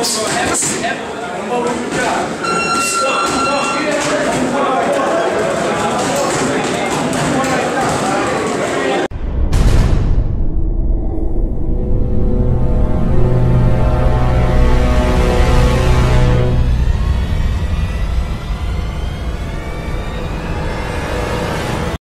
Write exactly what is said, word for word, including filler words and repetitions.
also have a step number one.